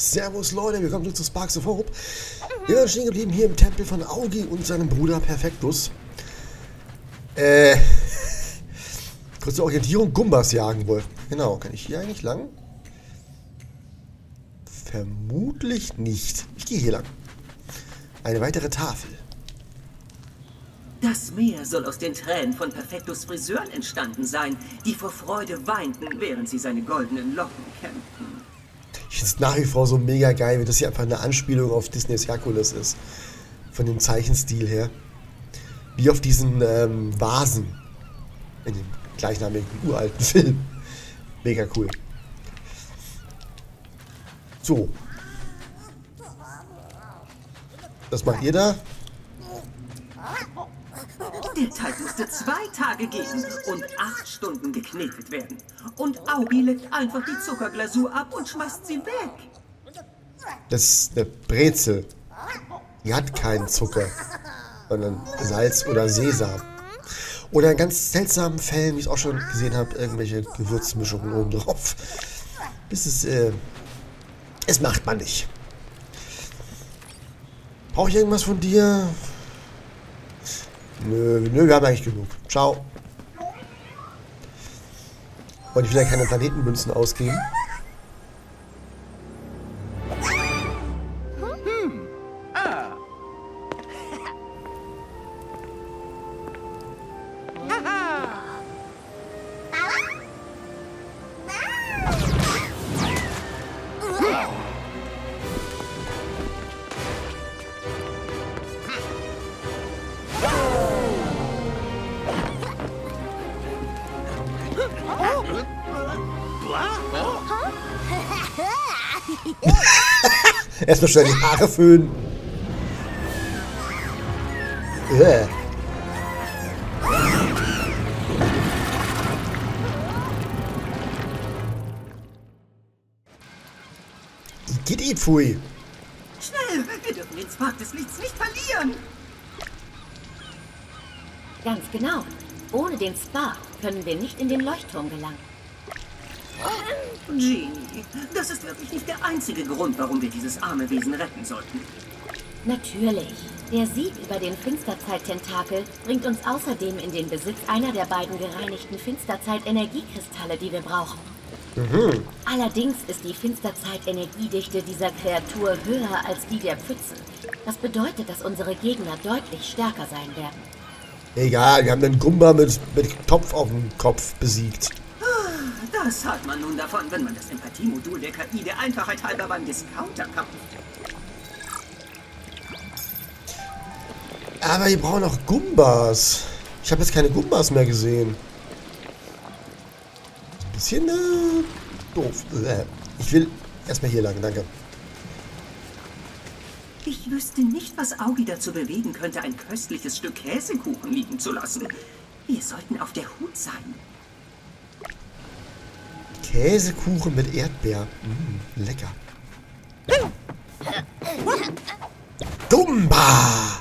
Servus Leute, willkommen zurück zu Sparks of Hope. Wir sind stehen geblieben hier im Tempel von Augi und seinem Bruder Perfectus. Kurze Orientierung, Gumbas jagen wollen. Genau, kann ich hier eigentlich lang? Vermutlich nicht. Ich gehe hier lang. Eine weitere Tafel. Das Meer soll aus den Tränen von Perfectus Friseuren entstanden sein, die vor Freude weinten, während sie seine goldenen Locken kämpften. Ich finde es nach wie vor so mega geil, wie das hier einfach eine Anspielung auf Disney's Hercules ist. Von dem Zeichenstil her. Wie auf diesen Vasen. In dem gleichnamigen uralten Film. Mega cool. So. Was macht ihr da? Der Teig musste 2 Tage gehen und 8 Stunden geknetet werden. Und Augi legt einfach die Zuckerglasur ab und schmeißt sie weg. Das ist eine Brezel. Die hat keinen Zucker, sondern Salz oder Sesam. Oder in ganz seltsamen Fällen, wie ich es auch schon gesehen habe, irgendwelche Gewürzmischungen oben drauf. Das ist, es macht man nicht. Brauche ich irgendwas von dir? Nö, wir haben eigentlich genug. Ciao. Wollte ich wieder keine Planetenmünzen ausgeben? Erstmal schnell die Haare föhnen. Geht pfui. Schnell, wir dürfen den Spark des Lichts nicht verlieren. Ganz genau. Ohne den Spark können wir nicht in den Leuchtturm gelangen. Genie, das ist wirklich nicht der einzige Grund, warum wir dieses arme Wesen retten sollten. Natürlich. Der Sieg über den Finsterzeit-Tentakel bringt uns außerdem in den Besitz einer der beiden gereinigten Finsterzeit-Energiekristalle, die wir brauchen. Mhm. Allerdings ist die Finsterzeit-Energiedichte dieser Kreatur höher als die der Pfützen. Das bedeutet, dass unsere Gegner deutlich stärker sein werden. Egal, wir haben den Gumba mit Topf auf dem Kopf besiegt. Das hat man nun davon, wenn man das Empathiemodul der KI der Einfachheit halber beim Discounter kauft. Aber wir brauchen noch Gumbas. Ich habe jetzt keine Gumbas mehr gesehen. Ein bisschen doof. Ich will erstmal hier lang, danke. Ich wüsste nicht, was Augi dazu bewegen könnte, ein köstliches Stück Käsekuchen liegen zu lassen. Wir sollten auf der Hut sein. Käsekuchen mit Erdbeer. Lecker. Dumba!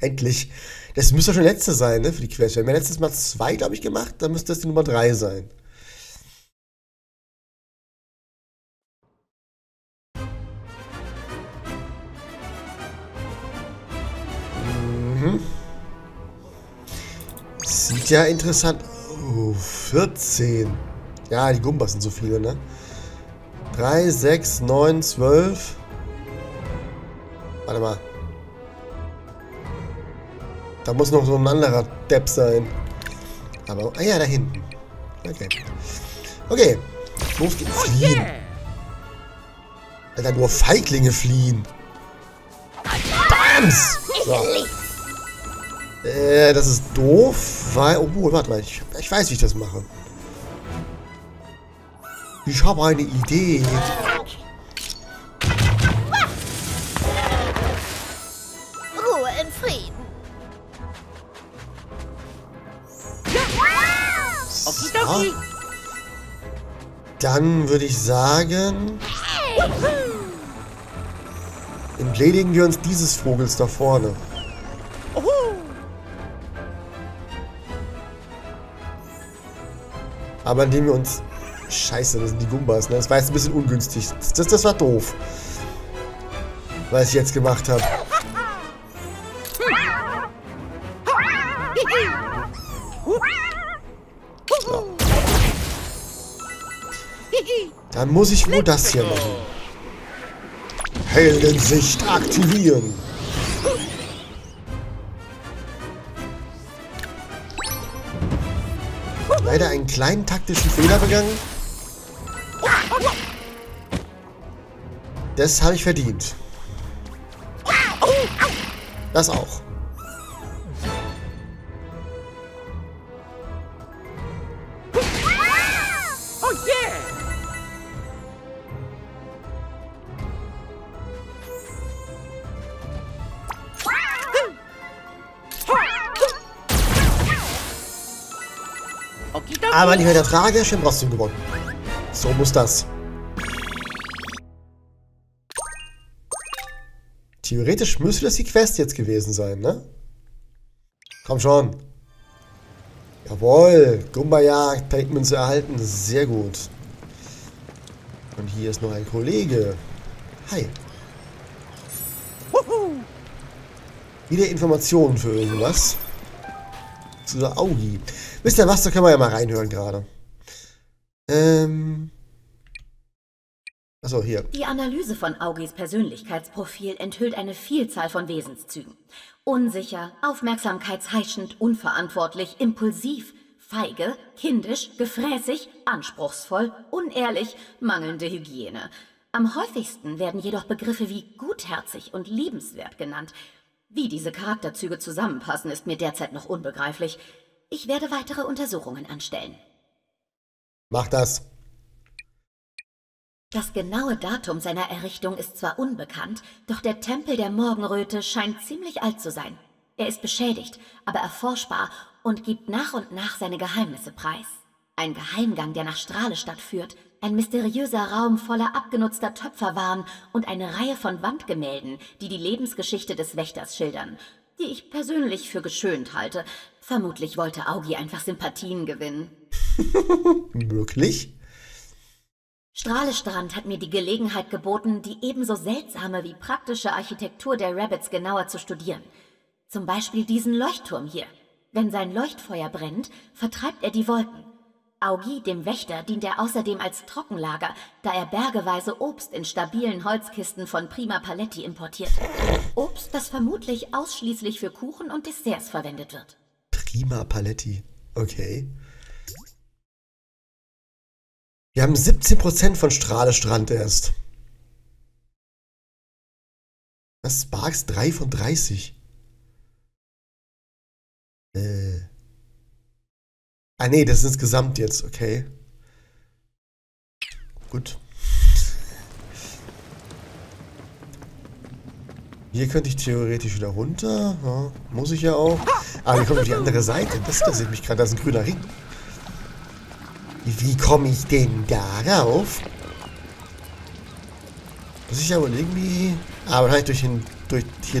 Endlich. Das müsste schon letzte sein, ne, für die Quest. Wir haben ja letztes Mal 2, glaube ich, gemacht. Dann müsste das die Nummer 3 sein. Mhm. Sieht ja interessant aus. 14. Ja, die Gumbas sind so viele, ne? 3, 6, 9, 12. Warte mal. Da muss noch so ein anderer Depp sein. Aber, ah ja, da hinten. Okay. Okay. Los geht's. Fliehen. Alter, nur Feiglinge fliehen. Bams! So. Das ist doof, weil... Oh, warte mal, ich weiß, wie ich das mache. Ich habe eine Idee. Ruhe in Frieden. So. Dann würde ich sagen... entledigen wir uns dieses Vogels da vorne. Aber indem wir uns Scheiße, das sind die Gumbas, ne? Das war jetzt ein bisschen ungünstig. Das war doof. Was ich jetzt gemacht habe. So. Dann muss ich wohl das hier machen. Heldensicht aktivieren. Leider einen kleinen taktischen Fehler begangen. Das habe ich verdient. Das auch. Aber nicht mehr der Frage, schön trotzdem gewonnen. So muss das. Theoretisch müsste das die Quest jetzt gewesen sein, ne? Komm schon. Jawohl. Gumba-Jagd, Paintmünze erhalten. Sehr gut. Und hier ist noch ein Kollege. Hi. Wieder Informationen für irgendwas. Zu der Augi. Wisst ihr was, da können wir ja mal reinhören gerade. Achso, hier. Die Analyse von Augis Persönlichkeitsprofil enthüllt eine Vielzahl von Wesenszügen. Unsicher, aufmerksamkeitsheischend, unverantwortlich, impulsiv, feige, kindisch, gefräßig, anspruchsvoll, unehrlich, mangelnde Hygiene. Am häufigsten werden jedoch Begriffe wie gutherzig und liebenswert genannt. Wie diese Charakterzüge zusammenpassen, ist mir derzeit noch unbegreiflich. Ich werde weitere Untersuchungen anstellen. Mach das. Das genaue Datum seiner Errichtung ist zwar unbekannt, doch der Tempel der Morgenröte scheint ziemlich alt zu sein. Er ist beschädigt, aber erforschbar und gibt nach und nach seine Geheimnisse preis. Ein Geheimgang, der nach Strahlestrand führt, ein mysteriöser Raum voller abgenutzter Töpferwaren und eine Reihe von Wandgemälden, die die Lebensgeschichte des Wächters schildern, die ich persönlich für geschönt halte. Vermutlich wollte Augi einfach Sympathien gewinnen. Möglich? Strahlestrand hat mir die Gelegenheit geboten, die ebenso seltsame wie praktische Architektur der Rabbits genauer zu studieren. Zum Beispiel diesen Leuchtturm hier. Wenn sein Leuchtfeuer brennt, vertreibt er die Wolken. Augi, dem Wächter, dient er außerdem als Trockenlager, da er bergeweise Obst in stabilen Holzkisten von Prima Paletti importiert. Obst, das vermutlich ausschließlich für Kuchen und Desserts verwendet wird. Prima Paletti. Okay. Wir haben 17% von Strahlestrand erst. Das Sparks 3 von 30. Ah nee, das ist insgesamt jetzt. Okay. Gut. Hier könnte ich theoretisch wieder runter. Ja, muss ich ja auch. Aber hier kommt auf die andere Seite. Das interessiert mich gerade. Da ist ein grüner Ring. Wie komme ich denn darauf? Muss ich ja wohl irgendwie... Aber halt hier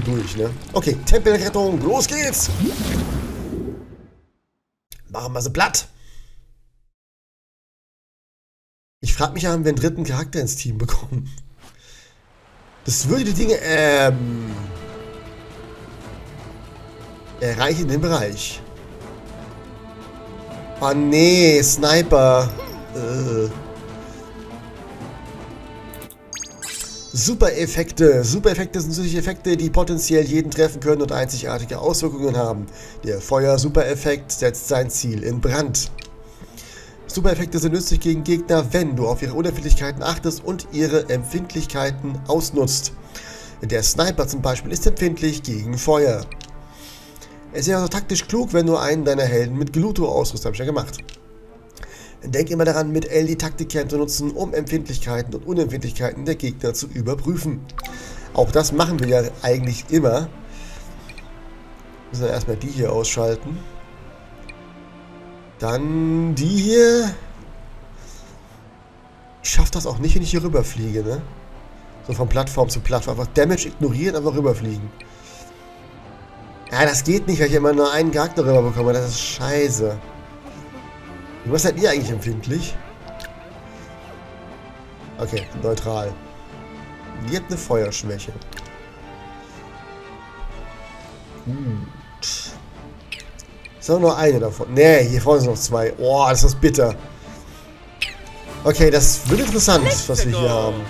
durch, ne? Okay, Tempelrettung. Los geht's! Machen wir sie platt. Ich frage mich ja, haben wir einen dritten Charakter ins Team bekommen? Das würde die Dinge erreichen den Bereich. Oh nee, Sniper. Super-Effekte. Super-Effekte sind solche Effekte, die potenziell jeden treffen können und einzigartige Auswirkungen haben. Der Feuer-Super-Effekt setzt sein Ziel in Brand. Super-Effekte sind nützlich gegen Gegner, wenn du auf ihre Unerfindlichkeiten achtest und ihre Empfindlichkeiten ausnutzt. Der Sniper zum Beispiel ist empfindlich gegen Feuer. Es wäre also taktisch klug, wenn du einen deiner Helden mit Gluto ausrüstest, habe ich ja gemacht. Denk immer daran, mit L die Taktikkern zu nutzen, um Empfindlichkeiten und Unempfindlichkeiten der Gegner zu überprüfen. Auch das machen wir ja eigentlich immer. Müssen wir erstmal die hier ausschalten. Dann die hier. Ich schaffe das auch nicht, wenn ich hier rüberfliege, ne? So von Plattform zu Plattform. Einfach Damage ignorieren, einfach rüberfliegen. Ja, das geht nicht, weil ich immer nur einen Charakter rüber bekomme. Das ist scheiße. Was seid ihr eigentlich empfindlich? Okay, neutral. Die hat eine Feuerschwäche. Gut. Ist auch nur eine davon. Ne, hier vorne sind noch zwei. Oh, das ist bitter. Okay, das wird interessant, was wir hier haben.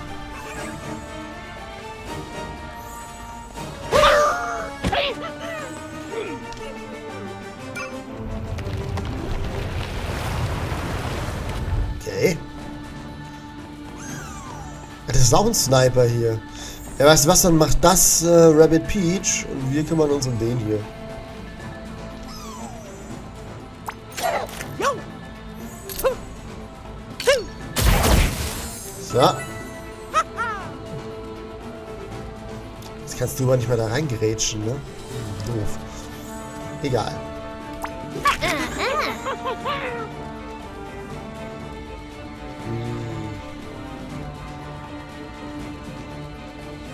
Okay. Das ist auch ein Sniper hier. Ja, weißt du was, dann macht das Rabbit Peach und wir kümmern uns um den hier. So. Jetzt kannst du aber nicht mehr da reingerätschen, ne? Doof. Egal.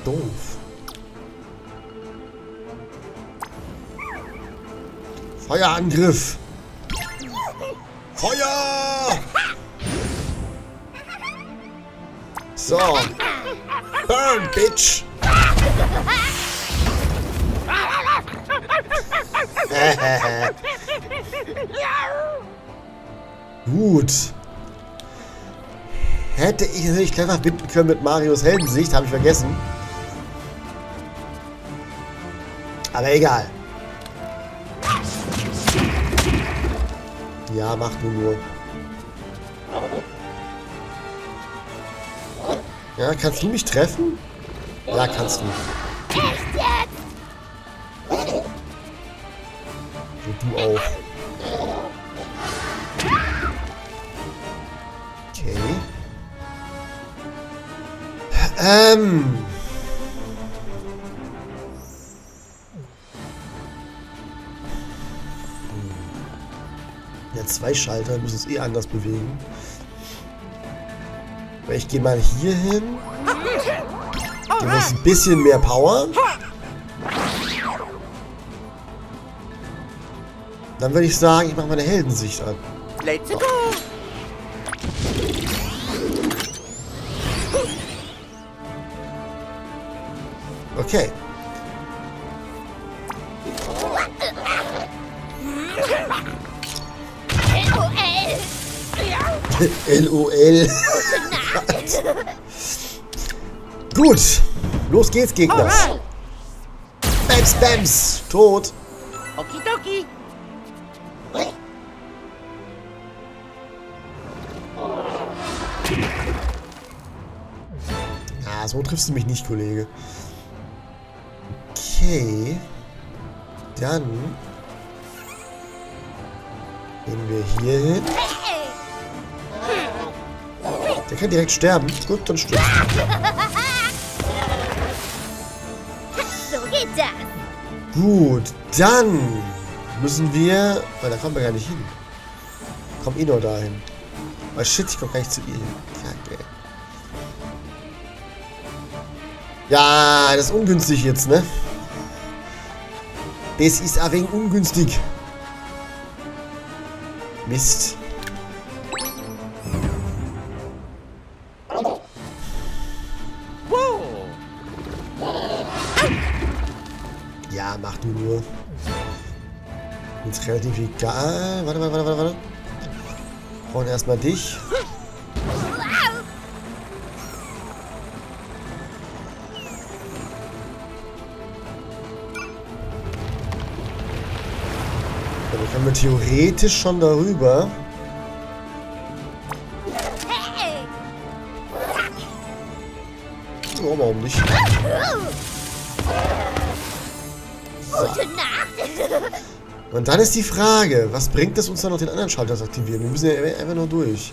Doof. Feuerangriff. Feuer! So. Burn, bitch! Gut. Hätte ich natürlich clever bitten können mit Marios Heldensicht, habe ich vergessen. Aber egal. Ja, mach du nur. Ja, kannst du mich treffen? Ja, kannst du. Und du auch. Okay. Ja, zwei Schalter müssen es eh anders bewegen. Aber ich gehe mal hier hin. Du hast ein bisschen mehr Power. Dann würde ich sagen, ich mache meine Heldensicht an. Let's go. Okay. LOL. Gut. Los geht's, Gegner. Bams, bams. Tot. Okidoki. Ah, so triffst du mich nicht, Kollege. Okay. Dann gehen wir hier hin. Der kann direkt sterben. Gut, dann stirbt. So geht das. Gut, dann müssen wir... Weil da kommen wir gar nicht hin. Komm eh nur dahin. Oh shit, ich komm gar nicht zu ihr hin. Kacke. Ja, das ist ungünstig jetzt, ne? Das ist ein wenig ungünstig. Mist. Ja, mach du nur. Jetzt relativ egal. Warte, warte, warte, warte, warte. Wir brauchen erstmal dich. Dann können wir theoretisch schon darüber. Oh, warum nicht? Und dann ist die Frage, was bringt es uns dann noch den anderen Schalter zu aktivieren? Wir müssen ja einfach nur durch.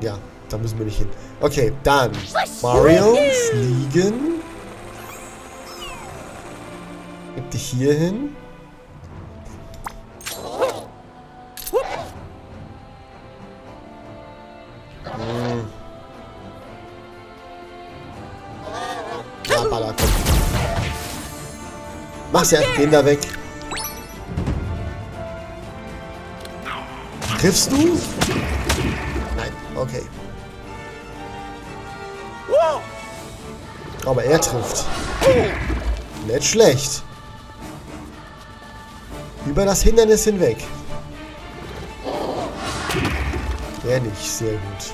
Ja, da müssen wir nicht hin. Okay, dann. Mario, fliegen. Gib dich hier hin. Mach's ja, gehen da weg. Triffst du? Nein, okay. Aber er trifft. Nicht schlecht. Über das Hindernis hinweg. Der nicht, sehr gut.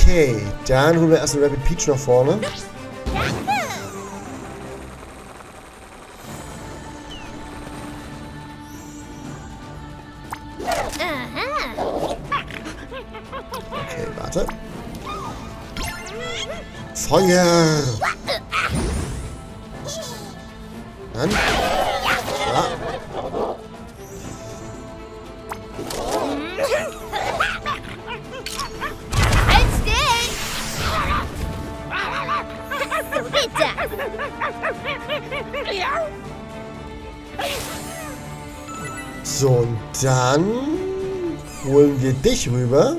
Okay, dann holen wir erst den Rabbit Peach nach vorne. Okay, warte. Feuer! Dann. Ja. So, und dann holen wir dich rüber.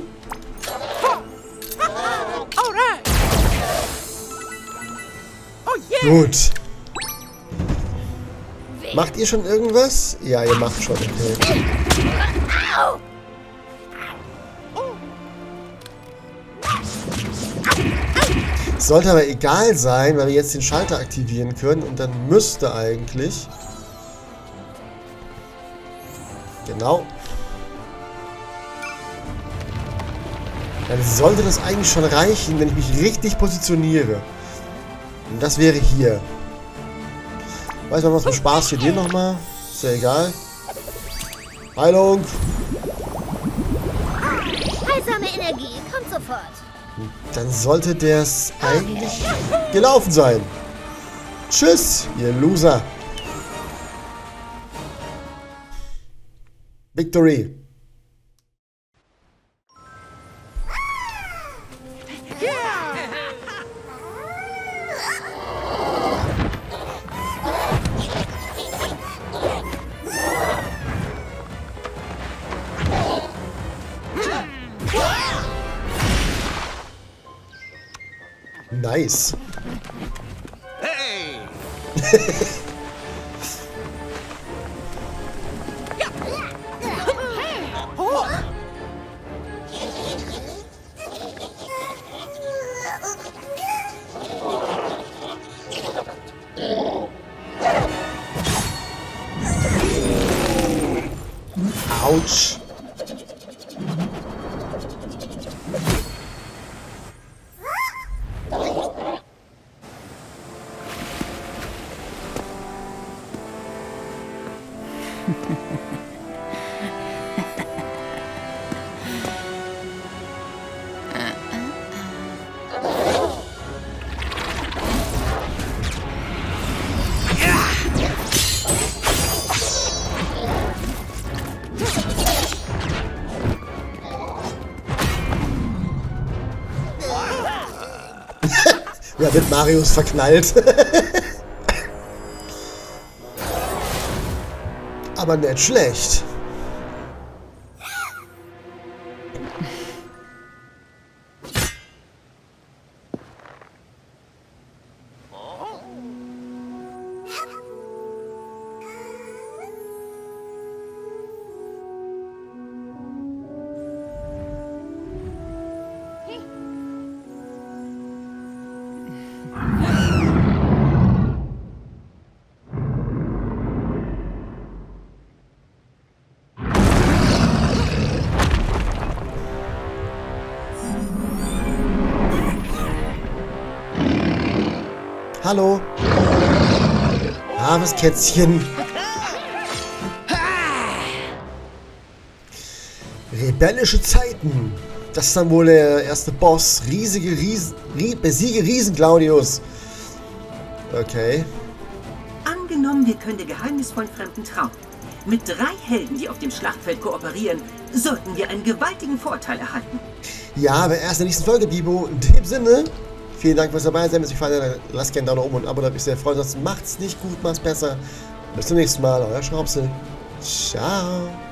Gut. Macht ihr schon irgendwas? Ja, ihr macht schon. Okay. Sollte aber egal sein, weil wir jetzt den Schalter aktivieren können und dann müsste eigentlich... Genau. Dann sollte das eigentlich schon reichen, wenn ich mich richtig positioniere. Und das wäre hier. Weiß man was für Spaß für dir nochmal? Ist ja egal. Heilung! Heilsame Energie, kommt sofort. Dann sollte das eigentlich gelaufen sein. Tschüss, ihr Loser. Victory. Nice. Hey. Autsch. Ja, wird Marius verknallt. Aber nicht schlecht. Hallo. Armes Kätzchen. Rebellische Zeiten. Das ist dann wohl der erste Boss. Besiege Riesen, Claudius. Okay. Angenommen, wir können der geheimnisvollen Fremden trauen. Mit 3 Helden, die auf dem Schlachtfeld kooperieren, sollten wir einen gewaltigen Vorteil erhalten. Ja, aber erst in der nächsten Folge, Bibo. In dem Sinne... Vielen Dank fürs dabei sein. Wenn es euch gefallen hat, lasst gerne einen Daumen oben und ein Abo, da würde ich sehr freuen. Sonst macht's nicht gut, macht's besser. Bis zum nächsten Mal, euer Schraubsel. Ciao.